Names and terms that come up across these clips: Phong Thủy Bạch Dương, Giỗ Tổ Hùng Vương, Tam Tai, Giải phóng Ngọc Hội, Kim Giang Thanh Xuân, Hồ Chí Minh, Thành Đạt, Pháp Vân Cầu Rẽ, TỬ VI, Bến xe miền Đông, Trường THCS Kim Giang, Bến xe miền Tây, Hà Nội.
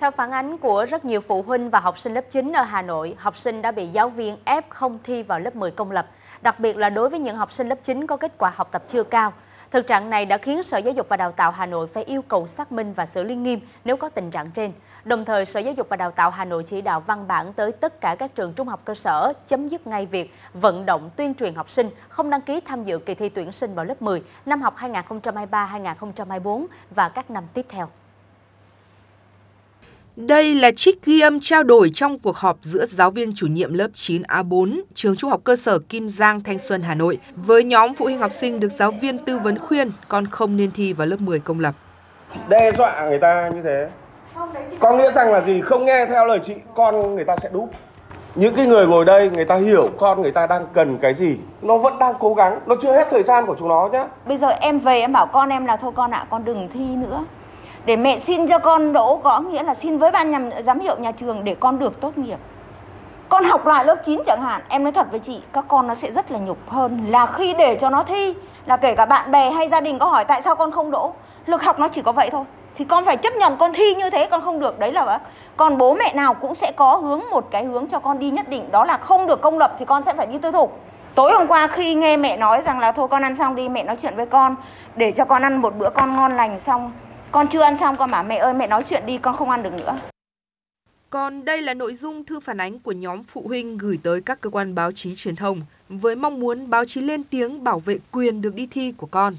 Theo phản ánh của rất nhiều phụ huynh và học sinh lớp 9 ở Hà Nội, học sinh đã bị giáo viên ép không thi vào lớp 10 công lập, đặc biệt là đối với những học sinh lớp 9 có kết quả học tập chưa cao. Thực trạng này đã khiến Sở Giáo dục và Đào tạo Hà Nội phải yêu cầu xác minh và xử lý nghiêm nếu có tình trạng trên. Đồng thời, Sở Giáo dục và Đào tạo Hà Nội chỉ đạo văn bản tới tất cả các trường trung học cơ sở chấm dứt ngay việc vận động tuyên truyền học sinh không đăng ký tham dự kỳ thi tuyển sinh vào lớp 10 năm học 2023-2024 và các năm tiếp theo. Đây là trích ghi âm trao đổi trong cuộc họp giữa giáo viên chủ nhiệm lớp 9A4, trường trung học cơ sở Kim Giang Thanh Xuân, Hà Nội, với nhóm phụ huynh học sinh được giáo viên tư vấn khuyên con không nên thi vào lớp 10 công lập. Đe dọa người ta như thế, có nghĩa rằng là gì? Không nghe theo lời chị, con người ta sẽ đúp. Những cái người ngồi đây, người ta hiểu con người ta đang cần cái gì. Nó vẫn đang cố gắng, nó chưa hết thời gian của chúng nó nhé. Bây giờ em về em bảo con em là thôi con ạ, con đừng thi nữa. Để mẹ xin cho con đỗ, có nghĩa là xin với ban giám hiệu nhà trường để con được tốt nghiệp. Con học lại lớp 9 chẳng hạn, em nói thật với chị, các con nó sẽ rất là nhục hơn là khi để cho nó thi. Là kể cả bạn bè hay gia đình có hỏi tại sao con không đỗ, lực học nó chỉ có vậy thôi. Thì con phải chấp nhận con thi như thế, con không được. Đấy là còn bố mẹ nào cũng sẽ có hướng một cái hướng cho con đi nhất định, đó là không được công lập thì con sẽ phải đi tư thục. Tối hôm qua khi nghe mẹ nói rằng là thôi con ăn xong đi, mẹ nói chuyện với con để cho con ăn một bữa con ngon lành xong. Con chưa ăn xong con bảo mẹ ơi mẹ nói chuyện đi, con không ăn được nữa. Còn đây là nội dung thư phản ánh của nhóm phụ huynh gửi tới các cơ quan báo chí truyền thông với mong muốn báo chí lên tiếng bảo vệ quyền được đi thi của con.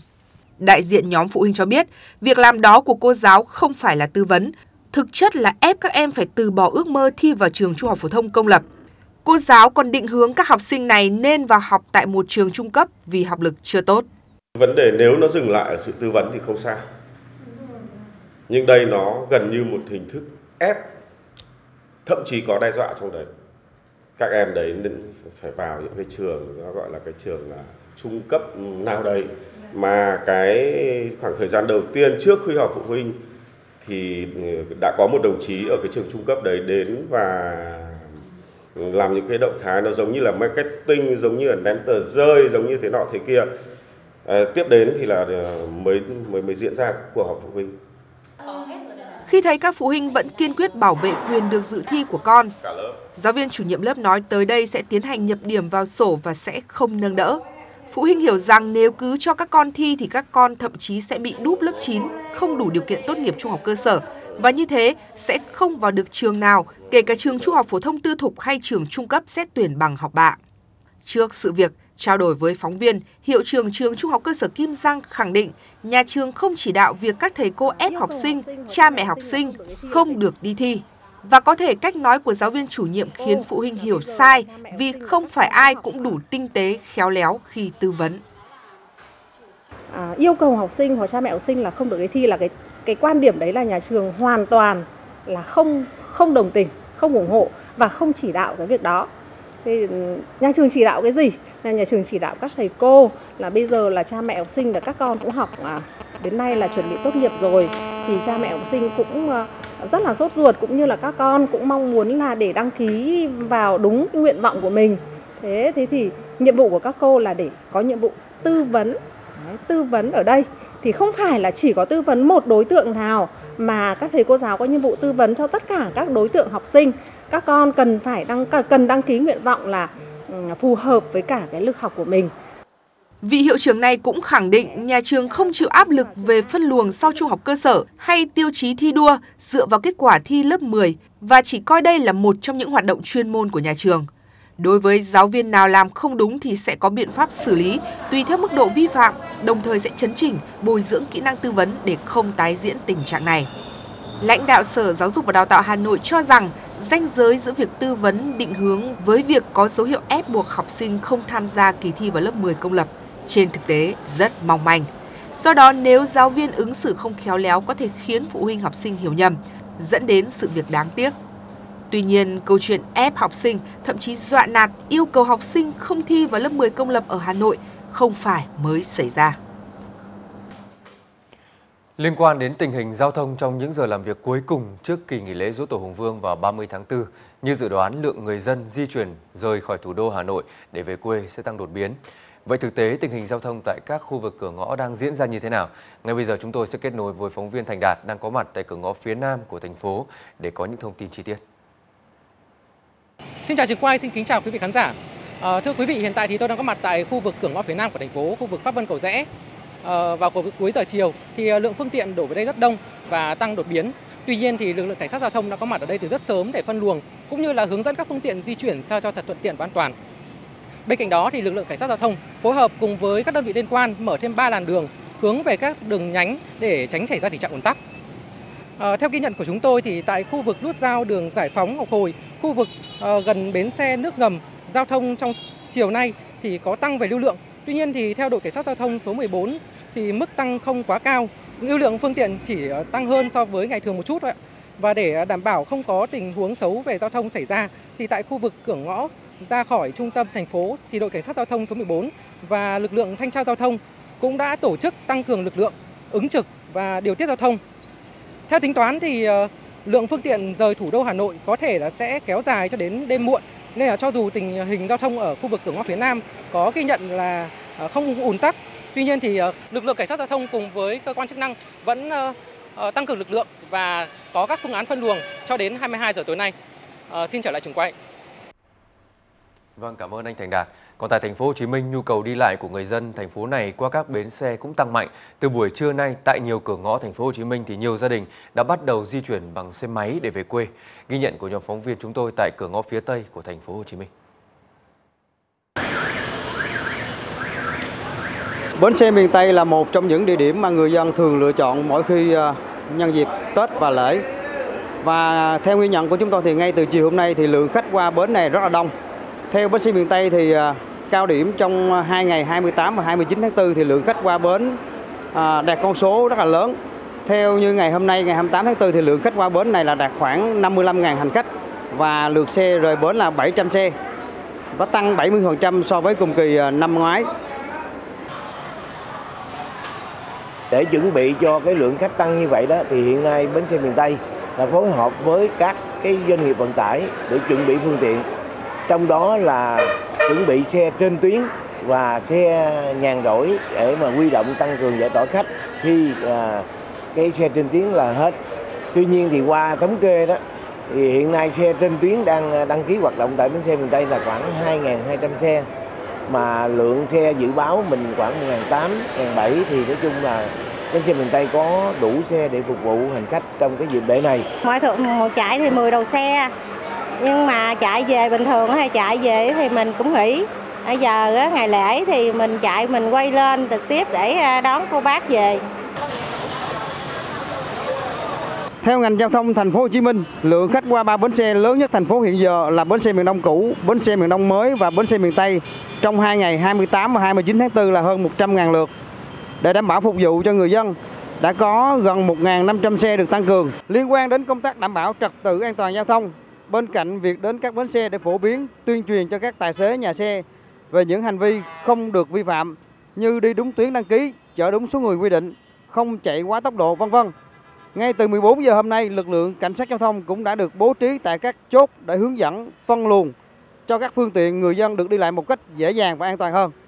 Đại diện nhóm phụ huynh cho biết việc làm đó của cô giáo không phải là tư vấn, thực chất là ép các em phải từ bỏ ước mơ thi vào trường trung học phổ thông công lập. Cô giáo còn định hướng các học sinh này nên vào học tại một trường trung cấp vì học lực chưa tốt. Vấn đề nếu nó dừng lại ở sự tư vấn thì không sao. Nhưng đây nó gần như một hình thức ép, thậm chí có đe dọa trong đấy. Các em đấy nên phải vào những cái trường, nó gọi là cái trường là trung cấp nào đấy. Mà cái khoảng thời gian đầu tiên trước khi họp phụ huynh thì đã có một đồng chí ở cái trường trung cấp đấy đến và làm những cái động thái nó giống như là marketing, giống như là ném tờ rơi, giống như thế nọ thế kia. Tiếp đến thì là mới diễn ra cuộc họp phụ huynh. Khi thấy các phụ huynh vẫn kiên quyết bảo vệ quyền được dự thi của con, giáo viên chủ nhiệm lớp nói tới đây sẽ tiến hành nhập điểm vào sổ và sẽ không nâng đỡ. Phụ huynh hiểu rằng nếu cứ cho các con thi thì các con thậm chí sẽ bị đúp lớp 9, không đủ điều kiện tốt nghiệp trung học cơ sở và như thế sẽ không vào được trường nào, kể cả trường trung học phổ thông tư thục hay trường trung cấp xét tuyển bằng học bạ. Trước sự việc, trao đổi với phóng viên, hiệu trưởng trường trung học cơ sở Kim Giang khẳng định nhà trường không chỉ đạo việc các thầy cô ép học sinh, cha mẹ học sinh không được đi thi. Và có thể cách nói của giáo viên chủ nhiệm khiến phụ huynh hiểu sai vì không phải ai cũng đủ tinh tế, khéo léo khi tư vấn. Yêu cầu học sinh hoặc cha mẹ học sinh là không được đi thi là cái quan điểm đấy là nhà trường hoàn toàn là không đồng tình, không ủng hộ và không chỉ đạo cái việc đó. Thì nhà trường chỉ đạo cái gì? Nhà trường chỉ đạo các thầy cô là bây giờ là cha mẹ học sinh và các con cũng học đến nay là chuẩn bị tốt nghiệp rồi thì cha mẹ học sinh cũng rất là sốt ruột cũng như là các con cũng mong muốn là để đăng ký vào đúng cái nguyện vọng của mình. Thế thì nhiệm vụ của các cô là để có nhiệm vụ tư vấn. Tư vấn ở đây thì không phải là chỉ có tư vấn một đối tượng nào mà các thầy cô giáo có nhiệm vụ tư vấn cho tất cả các đối tượng học sinh. Các con cần đăng ký nguyện vọng là phù hợp với cả cái lực học của mình. Vị hiệu trưởng này cũng khẳng định nhà trường không chịu áp lực về phân luồng sau trung học cơ sở hay tiêu chí thi đua dựa vào kết quả thi lớp 10 và chỉ coi đây là một trong những hoạt động chuyên môn của nhà trường. Đối với giáo viên nào làm không đúng thì sẽ có biện pháp xử lý tùy theo mức độ vi phạm, đồng thời sẽ chấn chỉnh, bồi dưỡng kỹ năng tư vấn để không tái diễn tình trạng này. Lãnh đạo Sở Giáo dục và Đào tạo Hà Nội cho rằng ranh giới giữa việc tư vấn định hướng với việc có dấu hiệu ép buộc học sinh không tham gia kỳ thi vào lớp 10 công lập trên thực tế rất mong manh. Do đó nếu giáo viên ứng xử không khéo léo có thể khiến phụ huynh học sinh hiểu nhầm, dẫn đến sự việc đáng tiếc. Tuy nhiên, câu chuyện ép học sinh, thậm chí dọa nạt yêu cầu học sinh không thi vào lớp 10 công lập ở Hà Nội không phải mới xảy ra. Liên quan đến tình hình giao thông trong những giờ làm việc cuối cùng trước kỳ nghỉ lễ Giỗ Tổ Hùng Vương vào 30 tháng 4, như dự đoán lượng người dân di chuyển rời khỏi thủ đô Hà Nội để về quê sẽ tăng đột biến. Vậy thực tế tình hình giao thông tại các khu vực cửa ngõ đang diễn ra như thế nào? Ngay bây giờ chúng tôi sẽ kết nối với phóng viên Thành Đạt đang có mặt tại cửa ngõ phía nam của thành phố để có những thông tin chi tiết. Xin chào Trường Quay, xin kính chào quý vị khán giả. Thưa quý vị, hiện tại thì tôi đang có mặt tại khu vực cửa ngõ phía nam của thành phố, khu vực Pháp Vân Cầu Rẽ. Vào cuối giờ chiều thì lượng phương tiện đổ về đây rất đông và tăng đột biến. Tuy nhiên thì lực lượng cảnh sát giao thông đã có mặt ở đây từ rất sớm để phân luồng cũng như là hướng dẫn các phương tiện di chuyển sao cho thật thuận tiện và an toàn. Bên cạnh đó thì lực lượng cảnh sát giao thông phối hợp cùng với các đơn vị liên quan mở thêm 3 làn đường hướng về các đường nhánh để tránh xảy ra tình trạng ùn tắc. Theo ghi nhận của chúng tôi thì tại khu vực nút giao đường Giải phóng Ngọc Hội, khu vực gần bến xe nước ngầm, giao thông trong chiều nay thì có tăng về lưu lượng. Tuy nhiên thì theo đội cảnh sát giao thông số 14 thì mức tăng không quá cao, lưu lượng phương tiện chỉ tăng hơn so với ngày thường một chút thôi ạ. Và để đảm bảo không có tình huống xấu về giao thông xảy ra thì tại khu vực cửa ngõ ra khỏi trung tâm thành phố thì đội cảnh sát giao thông số 14 và lực lượng thanh tra giao thông cũng đã tổ chức tăng cường lực lượng ứng trực và điều tiết giao thông. Theo tính toán thì lượng phương tiện rời thủ đô Hà Nội có thể là sẽ kéo dài cho đến đêm muộn, nên là cho dù tình hình giao thông ở khu vực cửa ngõ phía Nam có ghi nhận là không ùn tắc, tuy nhiên thì lực lượng cảnh sát giao thông cùng với cơ quan chức năng vẫn tăng cường lực lượng và có các phương án phân luồng cho đến 22 giờ tối nay. Xin trở lại Trường Quay. Vâng, cảm ơn anh Thành Đạt. Còn tại thành phố Hồ Chí Minh, nhu cầu đi lại của người dân thành phố này qua các bến xe cũng tăng mạnh. Từ buổi trưa nay, tại nhiều cửa ngõ thành phố Hồ Chí Minh thì nhiều gia đình đã bắt đầu di chuyển bằng xe máy để về quê. Ghi nhận của nhóm phóng viên chúng tôi tại cửa ngõ phía Tây của thành phố Hồ Chí Minh. Bến xe miền Tây là một trong những địa điểm mà người dân thường lựa chọn mỗi khi nhân dịp Tết và lễ. Và theo ghi nhận của chúng tôi thì ngay từ chiều hôm nay thì lượng khách qua bến này rất là đông. Theo bến xe miền Tây thì cao điểm trong 2 ngày 28 và 29 tháng 4 thì lượng khách qua bến đạt con số rất là lớn. Theo như ngày hôm nay, ngày 28 tháng 4 thì lượng khách qua bến này là đạt khoảng 55.000 hành khách và lượt xe rời bến là 700 xe. Và tăng 70% so với cùng kỳ năm ngoái. Để chuẩn bị cho cái lượng khách tăng như vậy đó thì hiện nay bến xe miền Tây là phối hợp với các cái doanh nghiệp vận tải để chuẩn bị phương tiện. Trong đó là chuẩn bị xe trên tuyến và xe nhàn rỗi để mà huy động tăng cường giải tỏa khách khi cái xe trên tuyến là hết. Tuy nhiên thì qua thống kê đó thì hiện nay xe trên tuyến đang đăng ký hoạt động tại bến xe miền Tây là khoảng 2.200 xe, mà lượng xe dự báo mình khoảng 1.800, 1.700 thì nói chung là bến xe miền Tây có đủ xe để phục vụ hành khách trong cái dịp lễ này. Ngoài thường một chạy thì 10 đầu xe. Nhưng mà chạy về bình thường hay chạy về thì mình cũng nghỉ. Bây giờ ngày lễ thì mình chạy mình quay lên trực tiếp để đón cô bác về. Theo ngành giao thông thành phố Hồ Chí Minh, lượng khách qua 3 bến xe lớn nhất thành phố hiện giờ là bến xe miền Đông cũ, bến xe miền Đông mới và bến xe miền Tây trong 2 ngày 28 và 29 tháng 4 là hơn 100.000 lượt. Để đảm bảo phục vụ cho người dân, đã có gần 1.500 xe được tăng cường. Liên quan đến công tác đảm bảo trật tự an toàn giao thông, bên cạnh việc đến các bến xe để phổ biến, tuyên truyền cho các tài xế nhà xe về những hành vi không được vi phạm như đi đúng tuyến đăng ký, chở đúng số người quy định, không chạy quá tốc độ, v.v. Ngay từ 14 giờ hôm nay, lực lượng cảnh sát giao thông cũng đã được bố trí tại các chốt để hướng dẫn, phân luồng cho các phương tiện người dân được đi lại một cách dễ dàng và an toàn hơn.